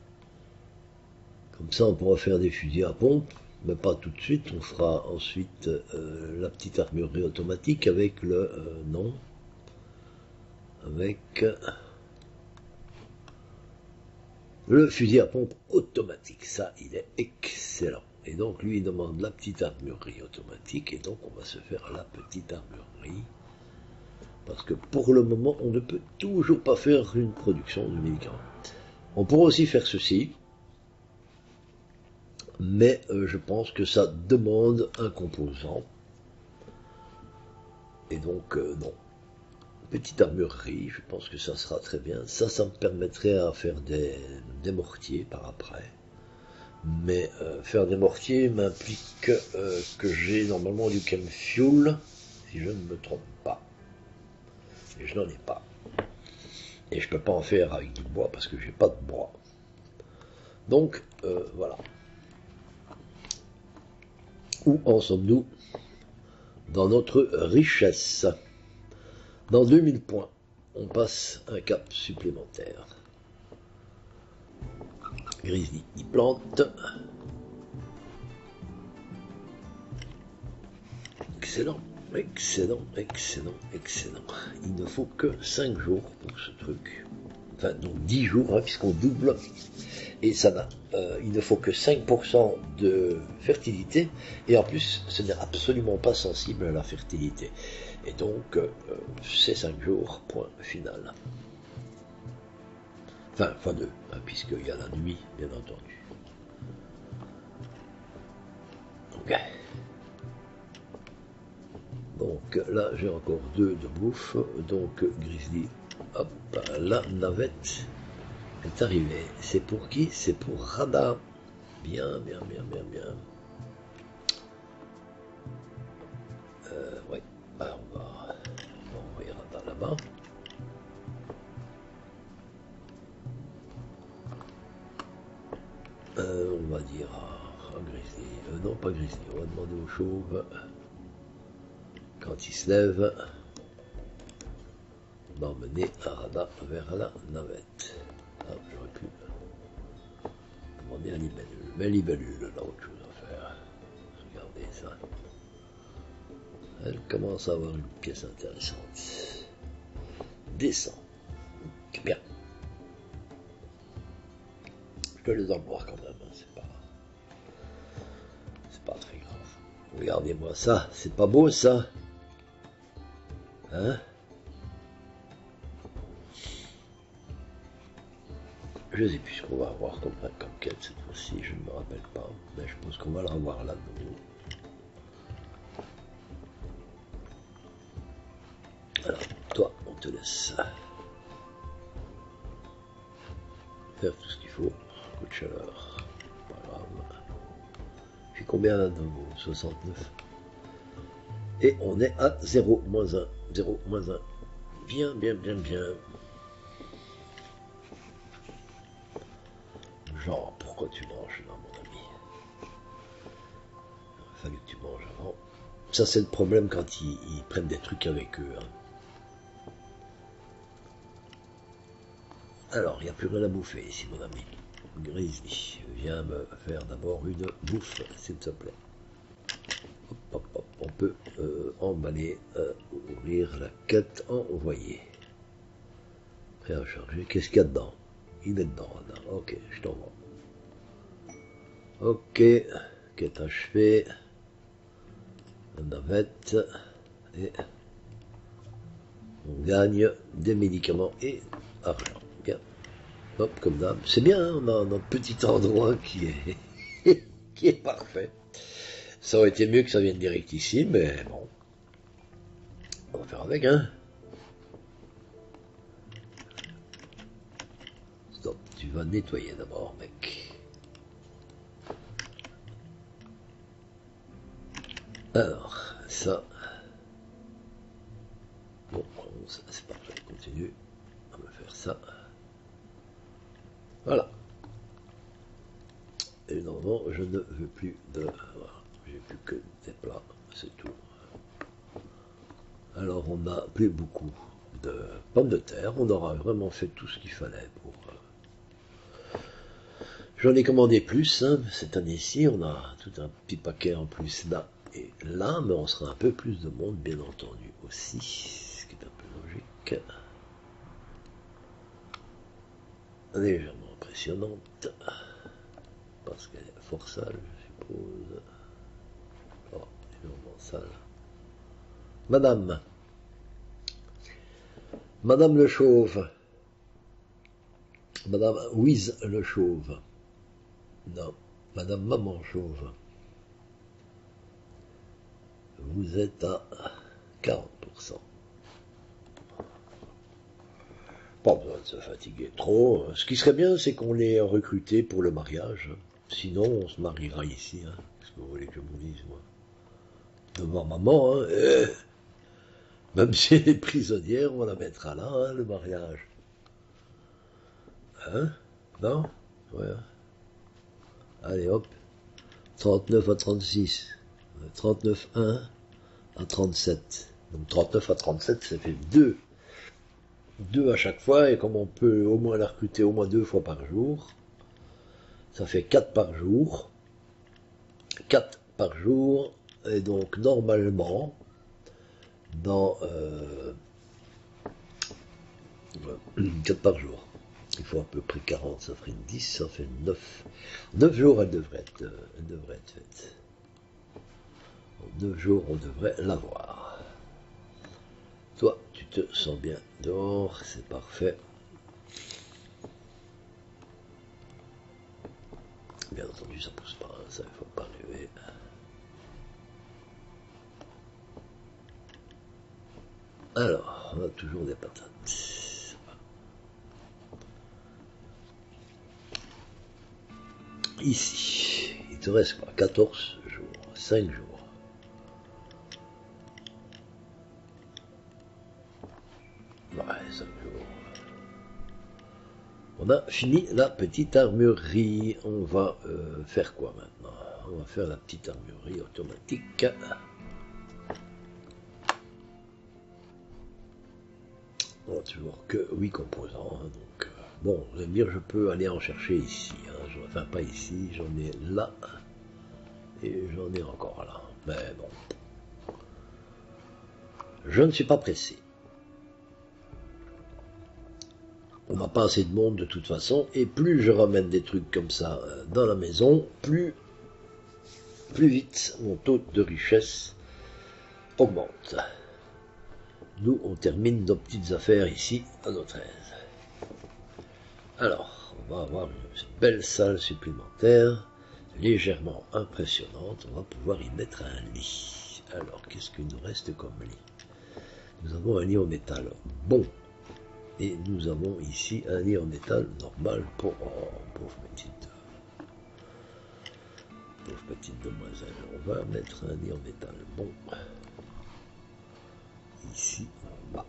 Comme ça, on pourra faire des fusils à pompe. mais pas tout de suite, on fera ensuite la petite armurerie automatique avec le nom, avec le fusil à pompe automatique, ça il est excellent. Et donc lui il demande la petite armurerie automatique, et donc on va se faire la petite armurerie, parce que pour le moment on ne peut toujours pas faire une production de médicaments. On pourra aussi faire ceci, mais je pense que ça demande un composant, et donc non. Petite armurerie, je pense que ça sera très bien, ça me permettrait à faire des mortiers par après, mais faire des mortiers m'implique que j'ai normalement du chem fuel, si je ne me trompe pas, et je n'en ai pas, et je ne peux pas en faire avec du bois parce que j'ai pas de bois, donc voilà. Où en sommes-nous dans notre richesse? Dans 2000 points, on passe un cap supplémentaire. Grizzly y plante. Excellent, excellent, excellent, excellent. Il ne faut que 5 jours pour ce truc. Enfin, donc 10 jours, hein, puisqu'on double. Et ça va. Il ne faut que 5% de fertilité. Et en plus, ce n'est absolument pas sensible à la fertilité. Et donc, c'est 5 jours, point final. Enfin, fois 2, hein, puisqu'il y a la nuit, bien entendu. Ok. Donc, là, j'ai encore 2 de bouffe. Donc, Grizzly, hop, la navette est arrivée. C'est pour qui? C'est pour Radha. Bien, bien, bien, bien, bien. Ouais. Alors on va envoyer Radha là-bas. On va dire à Grizzly. Non, pas Grizzly. On va demander au Chauve quand il se lève d'emmener Radha vers la navette. Ah, j'aurais pu demander à Libellule. Mais Libellule, là, autre chose à faire. Regardez ça. Elle commence à avoir une pièce intéressante. Descends. Bien. Je te les envoie quand même, hein. C'est pas très grave. Regardez-moi ça, c'est pas beau ça. Hein? Je ne sais plus ce qu'on va avoir comme quête cette fois-ci, je ne me rappelle pas, mais je pense qu'on va la revoir là de nouveau. Alors, toi, on te laisse faire tout ce qu'il faut, coup de chaleur, pas grave. J'ai combien là de vos 69? Et on est à 0, moins 1, 0, moins 1, bien, bien, bien, bien. Genre, pourquoi tu manges là, mon ami? Il aurait fallu que tu manges avant. Ça, c'est le problème quand ils prennent des trucs avec eux. Hein. Alors, il n'y a plus rien à bouffer ici, mon ami. Grizzly, viens me faire d'abord une bouffe, s'il te plaît. Hop, hop, hop. On peut emballer, ouvrir la quête, envoyer. Prêt à charger. Qu'est-ce qu'il y a dedans? Il est dedans, Radha. Ok, je t'envoie. Ok, quête achevée. La navette. Et on gagne des médicaments et argent. Bien. Hop, comme d'hab. C'est bien, hein, on a un petit endroit qui est, qui est parfait. Ça aurait été mieux que ça vienne direct ici, mais bon. On va faire avec, hein. Tu vas nettoyer d'abord, mec. Alors, ça... Bon, c'est parfait, continue. On va faire ça. Voilà. Et normalement, je ne veux plus de... J'ai plus que des plats, c'est tout. Alors, on n'a plus beaucoup de pommes de terre. On aura vraiment fait tout ce qu'il fallait pour... J'en ai commandé plus, hein, cette année-ci, on a tout un petit paquet en plus là et là, mais on sera un peu plus de monde, bien entendu, aussi, ce qui est un peu logique. Légèrement impressionnante, parce qu'elle est fort sale, je suppose. Oh, légèrement sale. Madame le Chauve. Madame Wiz le Chauve. Non, Madame Maman Chauve. Vous êtes à 40%. Pas besoin de se fatiguer trop. Ce qui serait bien, c'est qu'on les recruté pour le mariage. Sinon, on se mariera ici. Hein. Qu'est-ce que vous voulez que je vous dise, moi? Devant maman, hein. Même si elle est prisonnière, on la mettra là, hein, le mariage. Hein? Non? Ouais. Allez, hop. 39 à 36. 39,1 à 37. Donc 39 à 37, ça fait 2. 2 à chaque fois, et comme on peut au moins la recruter au moins 2 fois par jour, ça fait 4 par jour. 4 par jour, et donc normalement, dans 4 par jour. Il faut à peu près 40, ça ferait 10, ça fait 9. 9 jours, elle devrait être faite. En 9 jours, on devrait l'avoir. Toi, tu te sens bien dehors, c'est parfait. Bien entendu, ça ne pousse pas, hein, ça il ne faut pas rêver. Alors, on a toujours des patates. Ici, il te reste quoi, 14 jours, 5 jours. Ouais, 5 jours. On a fini la petite armurerie. On va faire quoi maintenant? On va faire la petite armurerie automatique. On n'a toujours que 8 composants, hein, donc... Bon, vous allez me dire, je peux aller en chercher ici, hein. Enfin pas ici, j'en ai là, et j'en ai encore là, mais bon. Je ne suis pas pressé. On n'a pas assez de monde de toute façon, et plus je ramène des trucs comme ça dans la maison, plus vite mon taux de richesse augmente. Nous, on termine nos petites affaires ici, à notre aise. Alors, on va avoir une belle salle supplémentaire, légèrement impressionnante. On va pouvoir y mettre un lit. Alors, qu'est-ce qu'il nous reste comme lit? Nous avons un lit en métal bon. Et nous avons ici un lit en métal normal pour... Oh, pauvre petite demoiselle. On va mettre un lit en métal bon. Ici, en bas.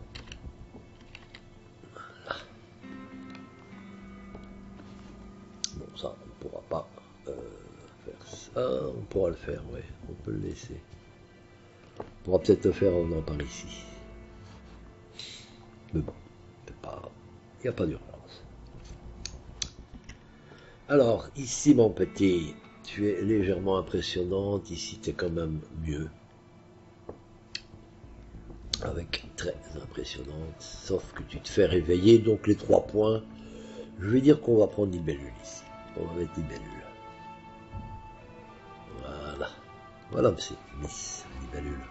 Ça, on ne pourra pas faire ça, on pourra le faire, oui, on peut le laisser. On pourra peut-être le faire en venant par ici. Mais bon, il n'y a pas d'urgence. Alors, ici mon petit, tu es légèrement impressionnante, ici tu es quand même mieux. Avec très impressionnante, sauf que tu te fais réveiller, donc les 3 points, je vais dire qu'on va prendre Libellule ici. On va mettre Libellule. Voilà. Voilà, c'est Miss Libellule.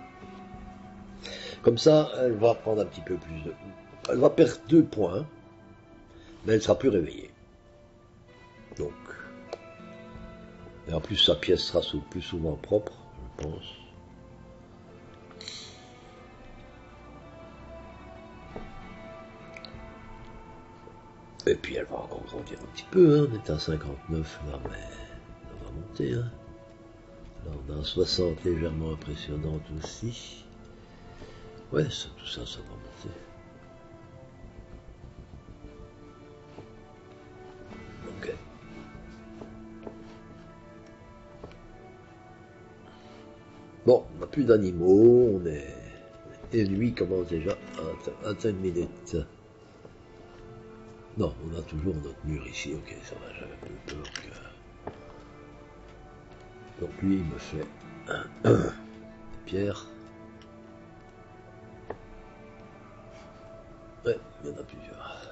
Comme ça, elle va prendre un petit peu plus de... Elle va perdre 2 points, mais elle sera plus réveillée. Donc. Et en plus, sa pièce sera plus souvent propre, je pense. Et puis elle va encore grandir un petit peu, hein. On est à 59 là, mais elle va monter. Hein. Là on a un 60 légèrement impressionnante aussi. Ouais, tout ça, ça va monter. Ok. Bon, on n'a plus d'animaux, on est... Et lui commence déjà à atteindre minutes. Non, on a toujours notre mur ici, ok, ça va, j'avais pas eu peur que... Donc lui, il me fait des pierres. Ouais, il y en a plusieurs.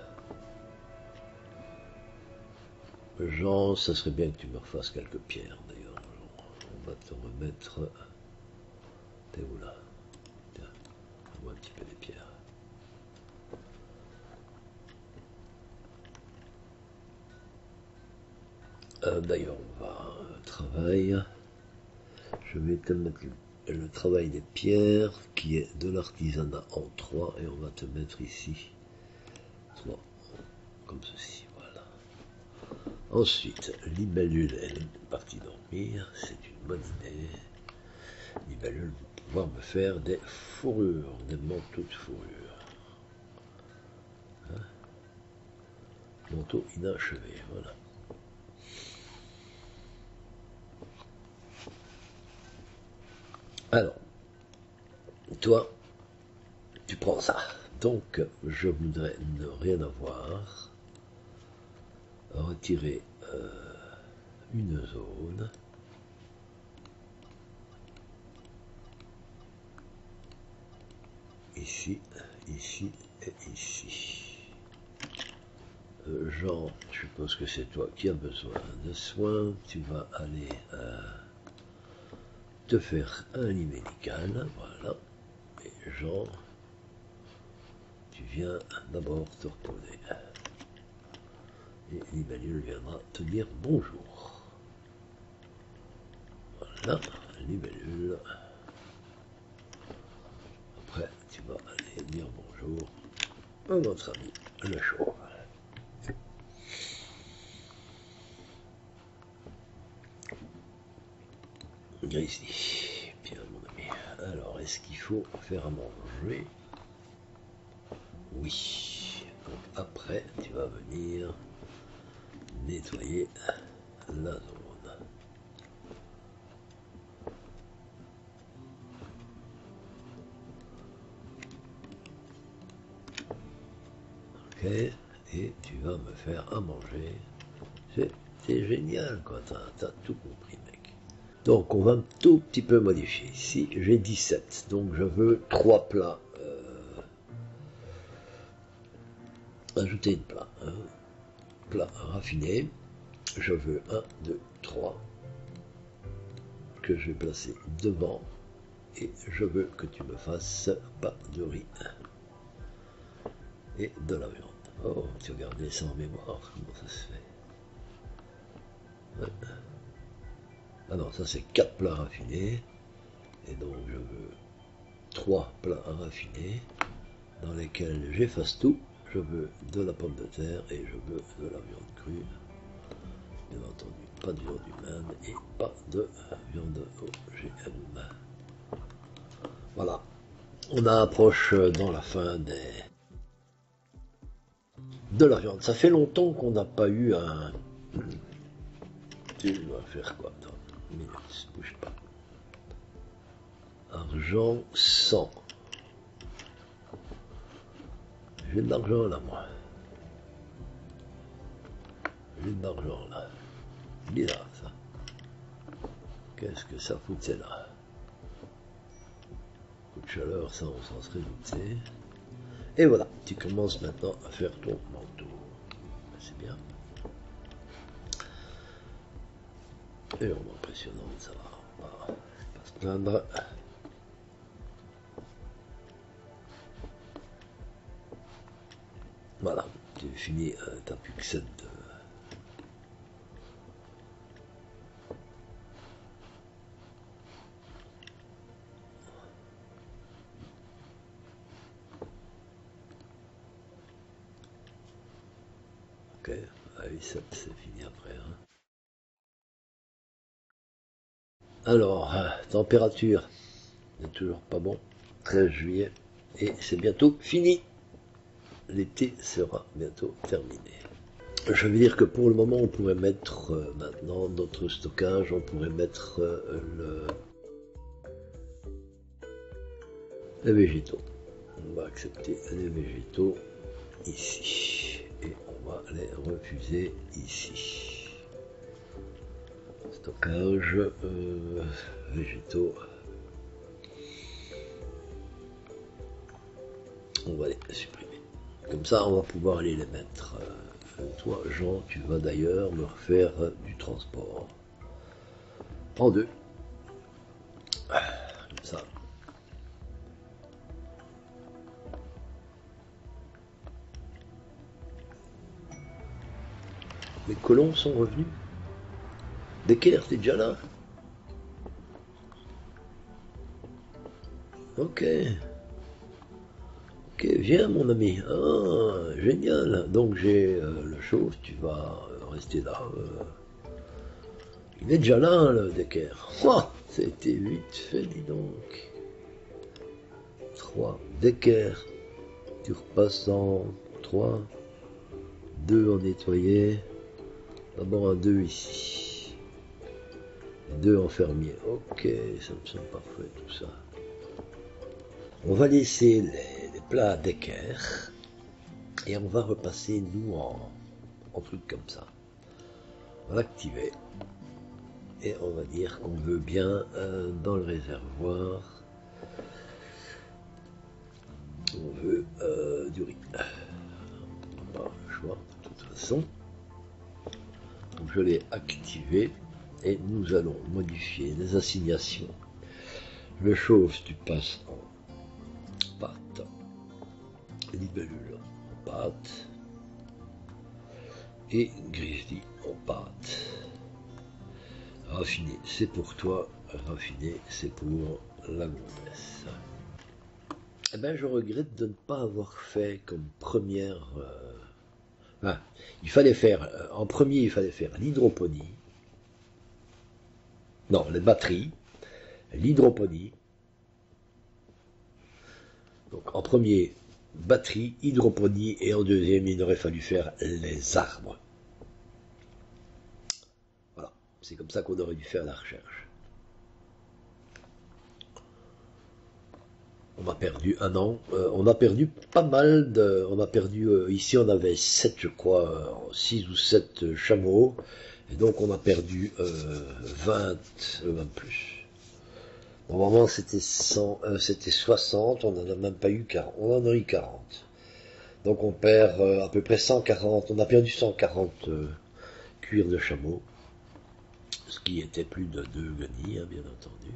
Jean, ça serait bien que tu me refasses quelques pierres, d'ailleurs. On va te remettre... T'es où, là? Tiens, on va un petit peu des pierres. D'ailleurs, on va travail. Je vais te mettre le travail des pierres, qui est de l'artisanat en 3, et on va te mettre ici 3, comme ceci, voilà. Ensuite, Libellule, elle est partie dormir, c'est une bonne idée. Libellule va pouvoir me faire des fourrures, des manteaux de fourrure. Hein? Manteau inachevé, voilà. Alors, toi, tu prends ça. Donc, je voudrais ne rien avoir. Retirer une zone. Ici, ici et ici. Jean, je suppose que c'est toi qui as besoin de soins. Tu vas aller... te faire un lit médical, voilà, et Jean, tu viens d'abord te reposer, et Libellule viendra te dire bonjour, voilà, Libellule, après tu vas aller dire bonjour à notre ami le Chauve. Grizzly, bien mon ami. Alors, est-ce qu'il faut faire à manger? Oui. Donc après, tu vas venir nettoyer la zone. Ok. Et tu vas me faire à manger. C'est génial, quoi. T'as tout compris, mec. Donc on va un tout petit peu modifier. Ici j'ai 17, donc je veux 3 plats. Ajouter une plat. Hein. Plat raffiné. Je veux 1, 2, 3. Que je vais placer devant. Et je veux que tu me fasses pas de riz. Et de la viande. Oh, tu regardais ça en mémoire, comment ça se fait. Ouais. Ah non, ça c'est 4 plats raffinés, et donc je veux 3 plats raffinés, dans lesquels j'efface tout, je veux de la pomme de terre, et je veux de la viande crue, bien entendu, pas de viande humaine, et pas de viande OGM. Voilà, on approche dans la fin de la viande. Ça fait longtemps qu'on n'a pas eu un... Tu dois faire quoi? Minutes, bouge pas. Argent 100. J'ai de l'argent là, moi. J'ai de l'argent là. Bizarre ça. Qu'est-ce que ça foutait là? Coup de chaleur, ça on s'en serait douté. Et voilà, tu commences maintenant à faire ton manteau. C'est bien. Et on impressionnant, ça va, on va pas se plaindre. Voilà, tu finis, t'as plus que 7 de... Ok, ah oui, 7 c'est fini après, hein. Alors, température, n'est toujours pas bon, 13 juillet, et c'est bientôt fini. L'été sera bientôt terminé. Je veux dire que pour le moment, on pourrait mettre maintenant notre stockage, on pourrait mettre les végétaux. On va accepter les végétaux ici, et on va les refuser ici. Stockage, végétaux. On va les supprimer. Comme ça, on va pouvoir aller les mettre. Toi, Jean, tu vas d'ailleurs leur faire du transport. En deux. Comme ça. Les colons sont revenus. Decker, t'es déjà là? Ok. Ok, viens mon ami. Ah, génial. Donc j'ai le chauve, tu vas rester là. Il est déjà là, hein, le Decker. Oh, c'était vite fait, dis donc. 3. Decker. Tu repasses en 3. 2 en nettoyer. D'abord un 2 ici. 2 en fermier. Ok, ça me semble parfait tout ça. On va laisser les plats à Decker et on va repasser nous en truc comme ça. On va l'activer et on va dire qu'on veut bien dans le réservoir. On veut du riz. On n'a pas le choix de toute façon. Donc je l'ai activé et nous allons modifier les assignations. Le chauve, tu passes en pâte, libellule en pâte et grizzly en pâte. Raffiné, c'est pour toi, raffiné, c'est pour la gonzesse. Eh bien, je regrette de ne pas avoir fait comme première. Enfin, il fallait faire, en premier, il fallait faire l'hydroponie. Non, les batteries, l'hydroponie. Donc en premier, batterie, hydroponie, et en deuxième, il aurait fallu faire les arbres. Voilà, c'est comme ça qu'on aurait dû faire la recherche. On a perdu un an, on a perdu pas mal de... On a perdu, ici on avait 7 je crois, 6 ou 7 chameaux, et donc on a perdu 20, même plus. Normalement c'était 60, on n'en a même pas eu 40, on en a eu 40. Donc on perd à peu près 140, on a perdu 140 cuirs de chameau, ce qui était plus de 2 guenilles, hein, bien entendu.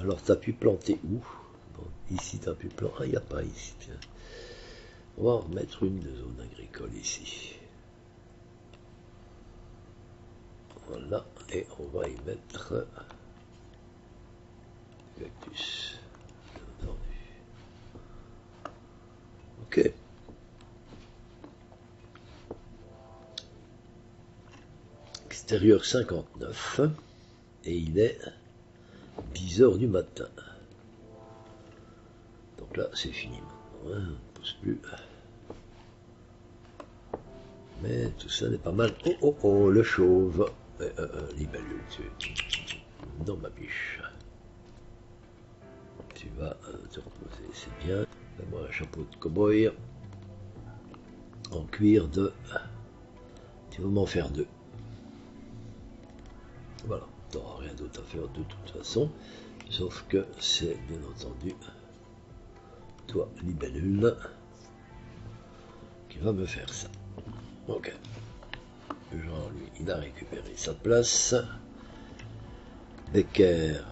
Alors tu as pu planter où? Bon, ici tu as pu planter, il n'y a pas ici. Tiens. On va en remettre une de zone agricole ici. Voilà, et on va y mettre... cactus, bien entendu. Ok. Extérieur 59, et il est 10 h du matin. Donc là, c'est fini maintenant, hein, on ne pousse plus. Mais tout ça n'est pas mal. Oh oh oh, le chauve, libellule, dans ma biche. Tu vas te reposer, c'est bien. Fais-moi un chapeau de cow-boy en cuir de... Tu vas m'en faire 2. Voilà, tu n'auras rien d'autre à faire de toute façon, sauf que c'est bien entendu toi, libellule, qui va me faire ça. Ok. Jean, lui, il a récupéré sa place. Decker...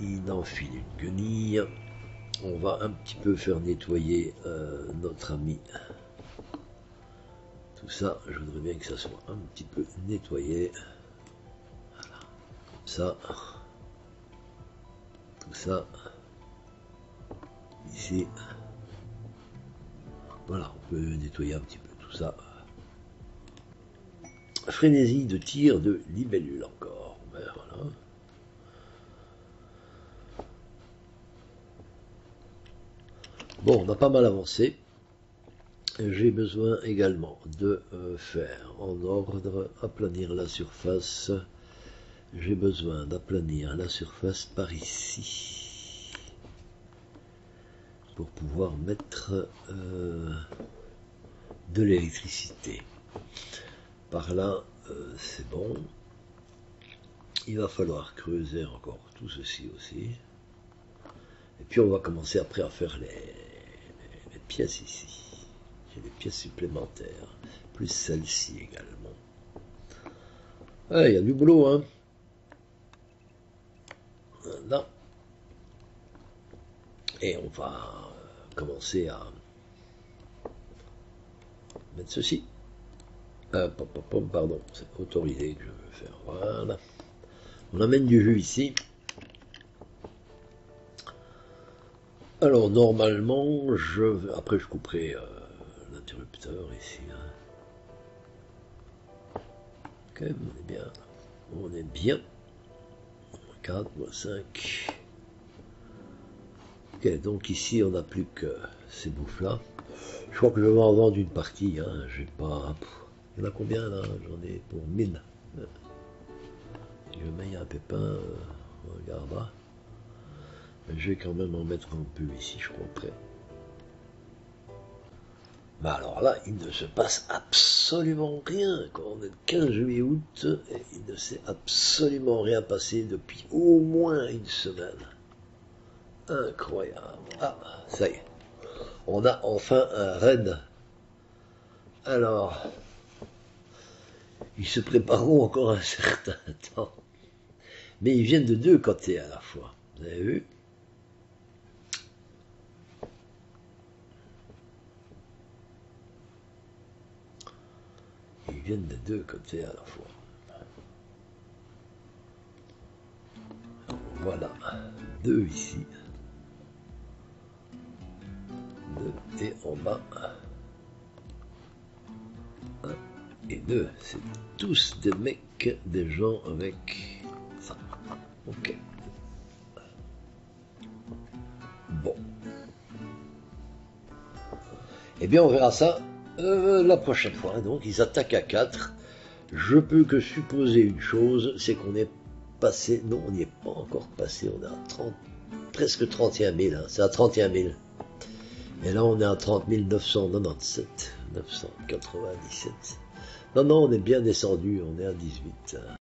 il enfile une guenille. On va un petit peu faire nettoyer notre ami. Tout ça, je voudrais bien que ça soit un petit peu nettoyé. Voilà. Comme ça. Tout ça. Ici. Voilà, on peut nettoyer un petit peu tout ça. Frénésie de tir de libellule encore. Ben, voilà. Bon, on a pas mal avancé. J'ai besoin également de faire en ordre aplanir la surface. J'ai besoin d'aplanir la surface par ici pour pouvoir mettre de l'électricité. Par là, c'est bon. Il va falloir creuser encore tout ceci aussi. Et puis on va commencer après à faire les pièces ici. J'ai des pièces supplémentaires, plus celle-ci également. Ah, il y a du boulot, hein. Voilà. Et on va commencer à mettre ceci. Pardon, c'est autorisé que je veux faire. Voilà. On amène du jus ici. Alors normalement, après je couperai l'interrupteur ici. Hein. Ok, on est bien. On est bien. 4, 5. Ok, donc ici on n'a plus que ces bouffes-là. Je crois que je vais en vendre une partie. Hein. J'ai pas. Il y en a combien là? J'en ai pour 1000. Je mets un pépin, regarde là. Je vais quand même en mettre un peu ici, je crois, près. Bah alors là, il ne se passe absolument rien. Quand on est le 15 juillet août, et il ne s'est absolument rien passé depuis au moins une semaine. Incroyable. Ah, ça y est. On a enfin un raid. Alors, ils se prépareront encore un certain temps. Mais ils viennent de deux côtés à la fois. Vous avez vu? Ils viennent de deux côtés à la fois. Voilà. Deux ici. Deux et en bas. Un et deux. C'est tous des mecs, des gens avec ça. Ok. Bon. Eh bien, on verra ça la prochaine fois. Donc, ils attaquent à 4. Je peux que supposer une chose, c'est qu'on est passé... Non, on n'y est pas encore passé. On est à 30, presque 31 000. Hein. C'est à 31 000. Et là, on est à 30 997. 997. Non, non, on est bien descendu. On est à 18.